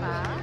Bye.